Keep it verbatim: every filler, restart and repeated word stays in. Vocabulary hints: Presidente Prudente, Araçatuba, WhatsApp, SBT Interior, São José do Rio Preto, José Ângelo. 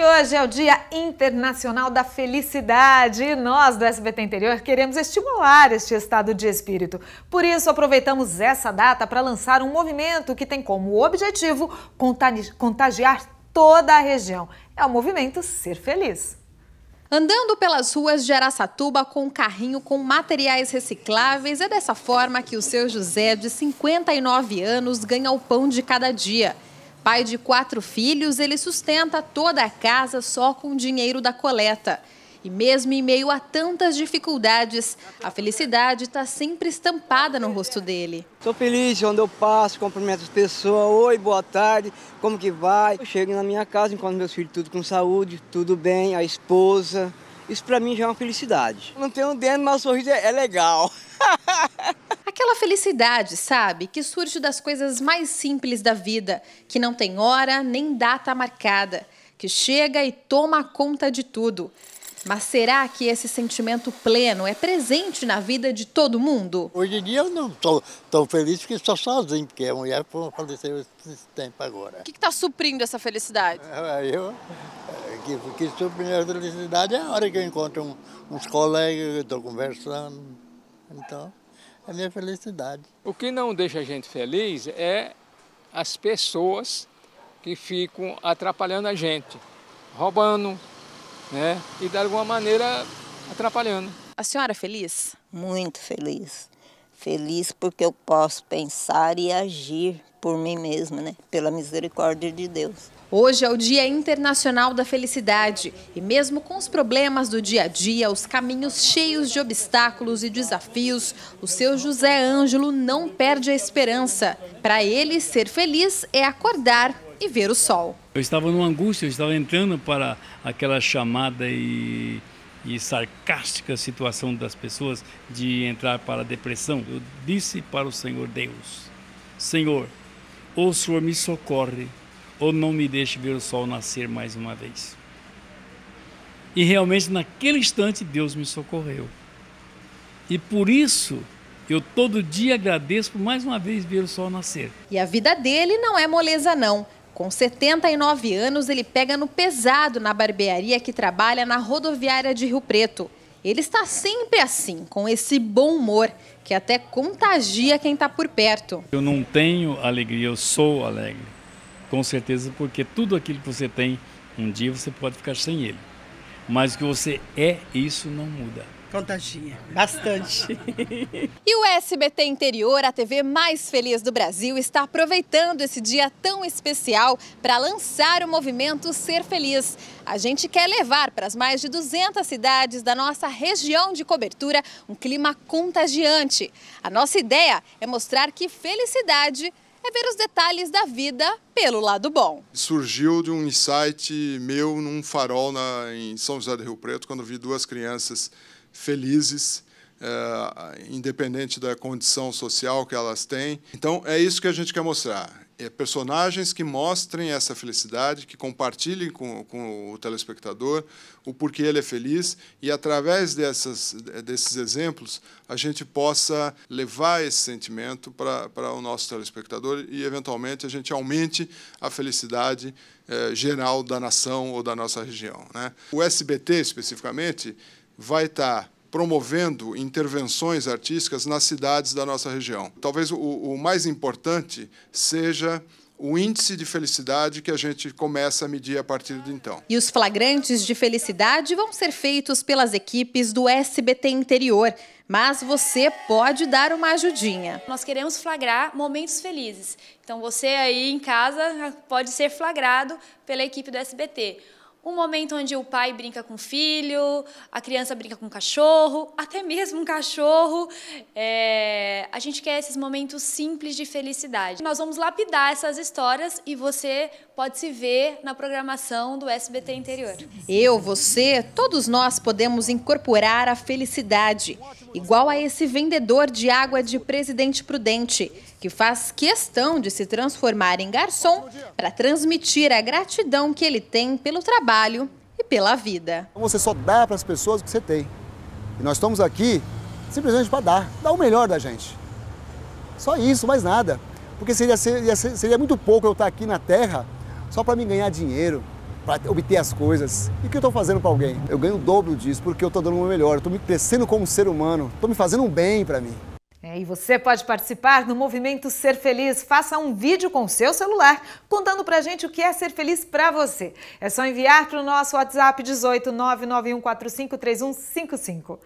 E hoje é o Dia Internacional da Felicidade e nós do S B T Interior queremos estimular este estado de espírito. Por isso, aproveitamos essa data para lançar um movimento que tem como objetivo contagiar toda a região. É o movimento Ser Feliz. Andando pelas ruas de Araçatuba com um carrinho com materiais recicláveis, é dessa forma que o seu José, de cinquenta e nove anos, ganha o pão de cada dia. Pai de quatro filhos, ele sustenta toda a casa só com o dinheiro da coleta. E mesmo em meio a tantas dificuldades, a felicidade está sempre estampada no rosto dele. Estou feliz onde eu passo, cumprimento as pessoas, oi, boa tarde, como que vai? Eu chego na minha casa, encontro meus filhos tudo com saúde, tudo bem, a esposa. Isso para mim já é uma felicidade. Não tenho um dente, mas o sorriso é legal. Aquela felicidade, sabe, que surge das coisas mais simples da vida, que não tem hora nem data marcada, que chega e toma conta de tudo. Mas será que esse sentimento pleno é presente na vida de todo mundo? Hoje em dia eu não estou tão feliz que estou sozinho, porque a mulher faleceu esse tempo agora. O que está suprindo essa felicidade? Eu, que, que supre a felicidade é a hora que eu encontro um, uns colegas, eu estou conversando, então é a minha felicidade. O que não deixa a gente feliz é as pessoas que ficam atrapalhando a gente, roubando, né? E de alguma maneira atrapalhando. A senhora é feliz? Muito feliz. Feliz porque eu posso pensar e agir por mim mesma, né? Pela misericórdia de Deus. Hoje é o Dia Internacional da Felicidade e mesmo com os problemas do dia a dia, os caminhos cheios de obstáculos e desafios, o seu José Ângelo não perde a esperança. Para ele, ser feliz é acordar e ver o sol. Eu estava numa angústia, eu estava entrando para aquela chamada e, e sarcástica situação das pessoas de entrar para a depressão. Eu disse para o Senhor Deus, Senhor, ou o Senhor me socorre, ou não me deixe ver o sol nascer mais uma vez. E realmente naquele instante Deus me socorreu. E por isso eu todo dia agradeço por mais uma vez ver o sol nascer. E a vida dele não é moleza não. Com setenta e nove anos, ele pega no pesado na barbearia que trabalha na rodoviária de Rio Preto. Ele está sempre assim, com esse bom humor, que até contagia quem está por perto. Eu não tenho alegria, eu sou alegre. Com certeza, porque tudo aquilo que você tem, um dia você pode ficar sem ele. Mas o que você é, isso não muda. Contagia, bastante. E o S B T Interior, a T V mais feliz do Brasil, está aproveitando esse dia tão especial para lançar o movimento Ser Feliz. A gente quer levar para as mais de duzentas cidades da nossa região de cobertura um clima contagiante. A nossa ideia é mostrar que felicidade é ver os detalhes da vida pelo lado bom. Surgiu de um insight meu num farol na, em São José do Rio Preto, quando vi duas crianças felizes, é, independente da condição social que elas têm. Então, é isso que a gente quer mostrar. É personagens que mostrem essa felicidade, que compartilhem com, com o telespectador o porquê ele é feliz e, através dessas, desses exemplos, a gente possa levar esse sentimento para, para o nosso telespectador e, eventualmente, a gente aumente a felicidade é, geral da nação ou da nossa região, né? O S B T, especificamente, vai estar promovendo intervenções artísticas nas cidades da nossa região. Talvez o, o mais importante seja o índice de felicidade que a gente começa a medir a partir de então. E os flagrantes de felicidade vão ser feitos pelas equipes do S B T Interior, mas você pode dar uma ajudinha. Nós queremos flagrar momentos felizes, então você aí em casa pode ser flagrado pela equipe do S B T. Um momento onde o pai brinca com o filho, a criança brinca com o cachorro, até mesmo um cachorro. É, a gente quer esses momentos simples de felicidade. Nós vamos lapidar essas histórias e você pode se ver na programação do S B T Interior. Eu, você, todos nós podemos incorporar a felicidade, igual a esse vendedor de água de Presidente Prudente, que faz questão de se transformar em garçom para transmitir a gratidão que ele tem pelo trabalho e pela vida. Você só dá para as pessoas o que você tem. E nós estamos aqui simplesmente para dar, dar o melhor da gente. Só isso, mais nada. Porque seria, seria, seria muito pouco eu estar aqui na Terra só para me ganhar dinheiro, para obter as coisas. E o que eu estou fazendo para alguém? Eu ganho o dobro disso porque eu estou dando o meu melhor, estou me crescendo como ser humano, estou me fazendo um bem para mim. É, e você pode participar do movimento Ser Feliz. Faça um vídeo com o seu celular contando pra gente o que é ser feliz pra você. É só enviar pro nosso WhatsApp dezoito nove nove um quatro cinco três um cinco cinco.